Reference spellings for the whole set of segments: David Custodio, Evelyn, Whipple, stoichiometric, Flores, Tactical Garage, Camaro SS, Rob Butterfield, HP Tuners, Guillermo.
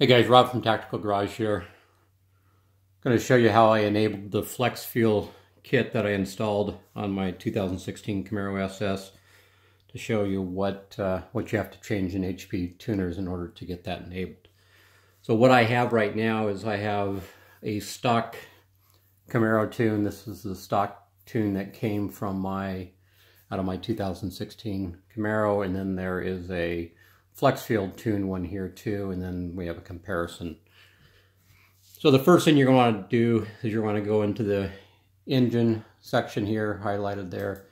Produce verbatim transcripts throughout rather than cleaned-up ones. Hey guys, Rob from Tactical Garage here. I'm going to show you how I enabled the flex fuel kit that I installed on my two thousand sixteen Camaro S S to show you what, uh, what you have to change in H P Tuners in order to get that enabled. So what I have right now is I have a stock Camaro tune. This is the stock tune that came from my, out of my two thousand sixteen Camaro, and then there is a flex fuel tune one here too, and then we have a comparison. So the first thing you're going to want to do is you're going to go into the engine section here, highlighted there.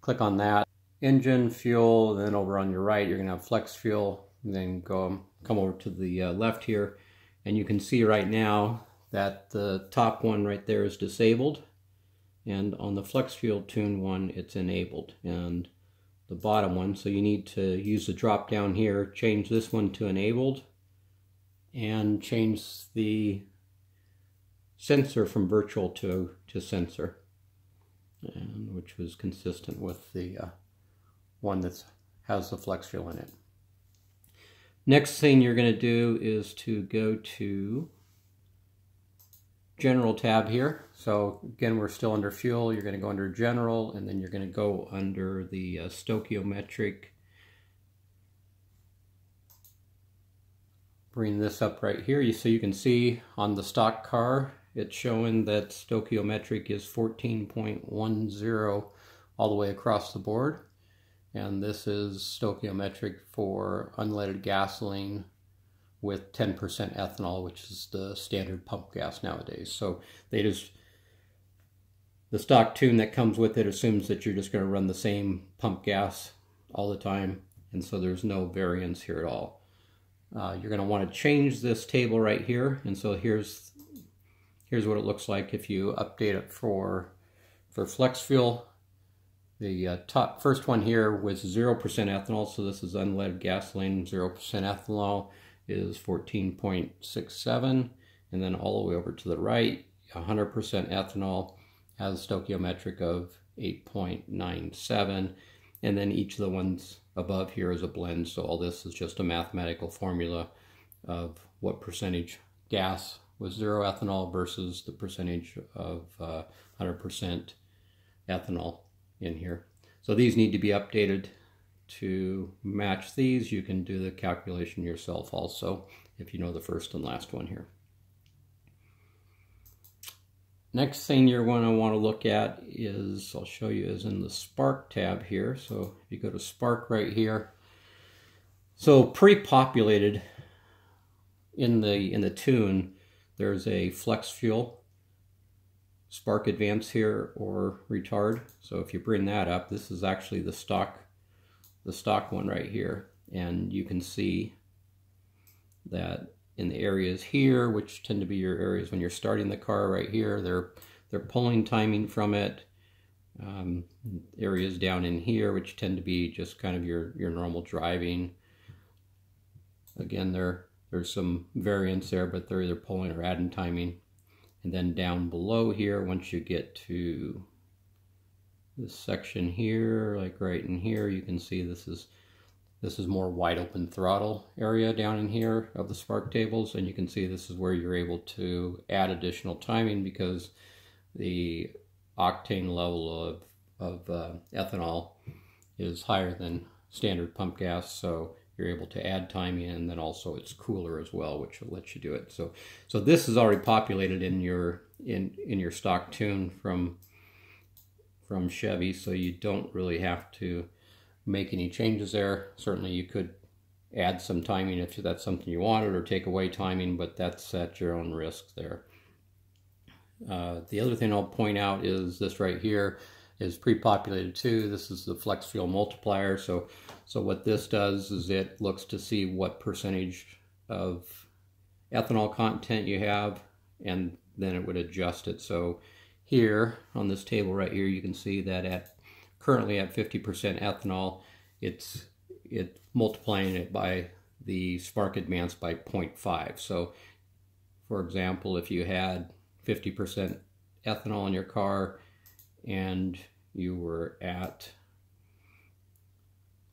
Click on that. Engine, fuel, and then over on your right you're going to have flex fuel, and then go come over to the uh, left here, and you can see right now that the top one right there is disabled, and on the flex fuel tune one it's enabled, and the bottom one. So you need to use the drop down here, change this one to enabled, and change the sensor from virtual to to sensor, and which was consistent with the uh, one that has the flex fuel in it. Next thing you're going to do is to go to General tab here. So again, we're still under fuel. You're going to go under General, and then you're going to go under the uh, stoichiometric. Bring this up right here. You so you can see on the stock car, it's showing that stoichiometric is fourteen point one zero all the way across the board, and this is stoichiometric for unleaded gasoline with ten percent ethanol, which is the standard pump gas nowadays. So they just, the stock tune that comes with it assumes that you're just going to run the same pump gas all the time, and so there's no variance here at all. Uh, you're going to want to change this table right here, and so here's here's what it looks like if you update it for for flex fuel. The uh, top first one here was zero percent ethanol, so this is unleaded gasoline. Zero percent ethanol is fourteen point six seven, and then all the way over to the right, one hundred percent ethanol has a stoichiometric of eight point nine seven, and then each of the ones above here is a blend, so all this is just a mathematical formula of what percentage gas was zero ethanol versus the percentage of uh, one hundred percent ethanol in here. So these need to be updated to match these. You can do the calculation yourself also if you know the first and last one here. Next thing you're going to want to look at is, I'll show you, is in the Spark tab here. So if you go to Spark right here, so pre-populated in the in the tune, there's a flex fuel Spark Advance here, or retard. So if you bring that up, this is actually the stock the stock one right here, and you can see that in the areas here, which tend to be your areas when you're starting the car right here, they're they're pulling timing from it. Um, areas down in here, which tend to be just kind of your your normal driving. Again, there there's some variance there, but they're either pulling or adding timing. And then down below here, once you get to this section here, like right in here, you can see this is this is more wide open throttle area down in here of the Spark tables, and you can see this is where you're able to add additional timing because the octane level of, of uh, ethanol is higher than standard pump gas, so you're able to add timing, and then also it's cooler as well, which will let you do it. So so this is already populated in your in in your stock tune from from Chevy, so you don't really have to make any changes there. Certainly you could add some timing if that's something you wanted, or take away timing, but that's at your own risk there. Uh, the other thing I'll point out is this right here is pre-populated too. This is the flex fuel multiplier. So, so what this does is it looks to see what percentage of ethanol content you have, and then it would adjust it. So here on this table right here, you can see that at currently at fifty percent ethanol, it's it multiplying it by the Spark Advance by zero point five. So for example, if you had fifty percent ethanol in your car and you were at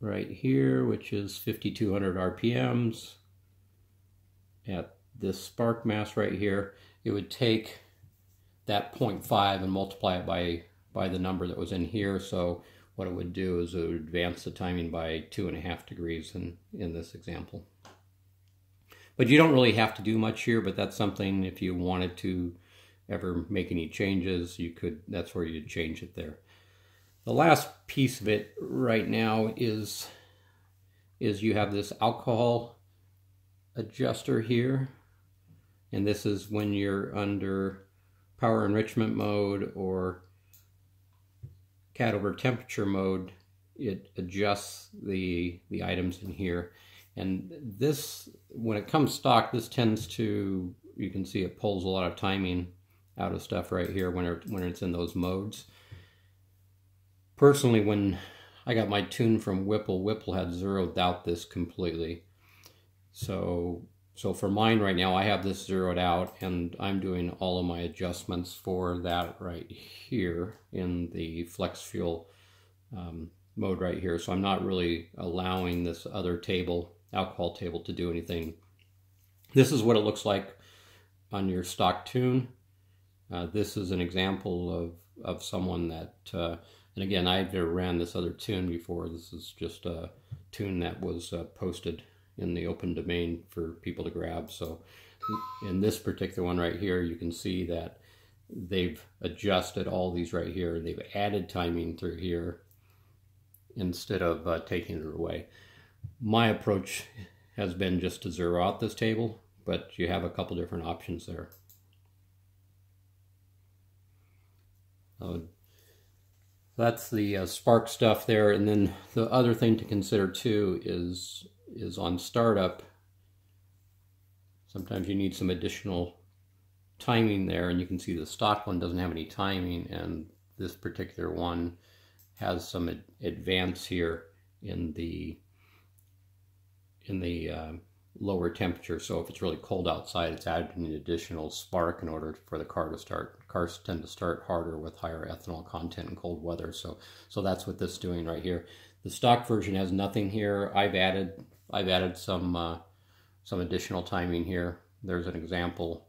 right here, which is fifty-two hundred R P Ms, at this spark mass right here, it would take that zero point five and multiply it by by the number that was in here. So what it would do is it would advance the timing by two and a half degrees in, in this example. But you don't really have to do much here, but that's something if you wanted to ever make any changes, you could, that's where you'd change it there. The last piece of it right now is, is you have this alcohol adjuster here. And this is when you're under power enrichment mode or cat over temperature mode, it adjusts the, the items in here. And this, when it comes stock, this tends to, you can see it pulls a lot of timing out of stuff right here when, it, when it's in those modes. Personally, when I got my tune from Whipple, Whipple had zeroed out this completely. So, so for mine right now, I have this zeroed out and I'm doing all of my adjustments for that right here in the flex fuel um, mode right here. So I'm not really allowing this other table, alcohol table, to do anything. This is what it looks like on your stock tune. Uh, this is an example of, of someone that, uh, and again, I've never ran this other tune before. This is just a tune that was uh, posted in the open domain for people to grab. So in this particular one right here, you can see that they've adjusted all these right here. They've added timing through here instead of uh, taking it away. My approach has been just to zero out this table, but you have a couple different options there. So that's the uh, spark stuff there. And then the other thing to consider too is, is on startup, sometimes you need some additional timing there, and you can see the stock one doesn't have any timing, and this particular one has some ad advance here in the in the uh, lower temperature. So if it's really cold outside, it's adding an additional spark in order for the car to start. Cars tend to start harder with higher ethanol content in cold weather. So, so that's what this is doing right here. The stock version has nothing here. I've added, I've added some, uh, some additional timing here. There's an example,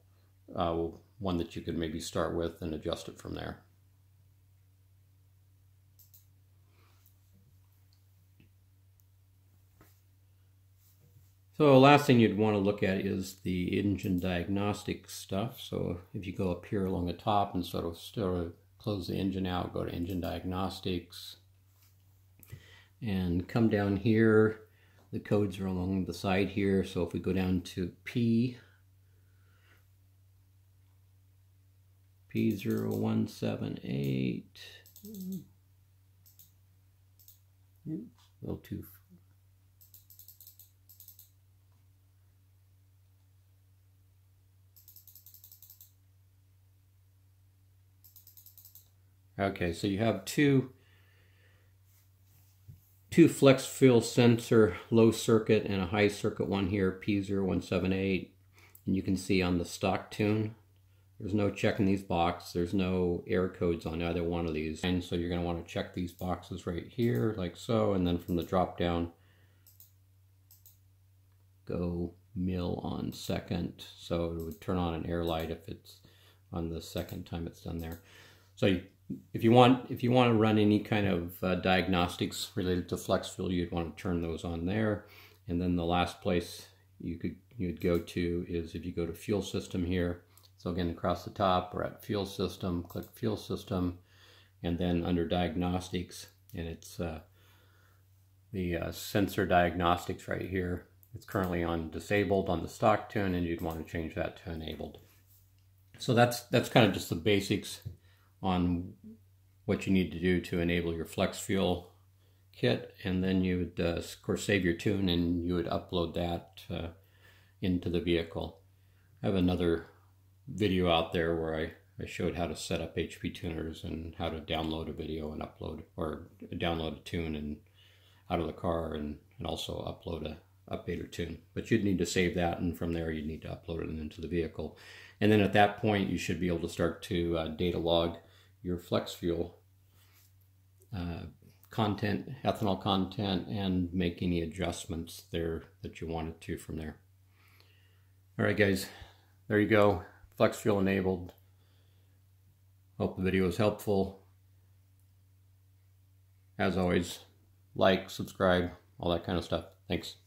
uh, one that you could maybe start with and adjust it from there. So the last thing you'd want to look at is the engine diagnostic stuff. So if you go up here along the top and sort of, sort of close the engine out, go to engine diagnostics and come down here, the codes are along the side here. So if we go down to P, P zero one seven eight, a little too far. Okay, so you have two, two flex fuel sensor, low circuit and a high circuit one here, P zero one seven eight. And you can see on the stock tune, there's no checking these boxes. There's no air codes on either one of these. And so you're going to want to check these boxes right here, like so. And then from the drop down, go mill on second. So it would turn on an air light if it's on the second time it's done there. So you, if you want, if you want to run any kind of uh, diagnostics related to flex fuel, you'd want to turn those on there. And then the last place you could you'd go to is if you go to fuel system here. So again, across the top, we're at fuel system. Click fuel system, and then under diagnostics, and it's uh, the uh, sensor diagnostics right here. It's currently on disabled on the stock tune, and you'd want to change that to enabled. So that's that's kind of just the basics on what you need to do to enable your flex fuel kit, and then you would uh, of course save your tune and you would upload that uh, into the vehicle. I have another video out there where I, I showed how to set up H P tuners and how to download a video and upload, or download a tune and out of the car, and, and also upload a update or tune. But you'd need to save that, and from there you'd need to upload it into the vehicle. And then at that point you should be able to start to uh, data log your flex fuel uh, content, ethanol content, and make any adjustments there that you wanted to from there. All right, guys, there you go. Flex fuel enabled. Hope the video was helpful. As always, like, subscribe, all that kind of stuff. Thanks.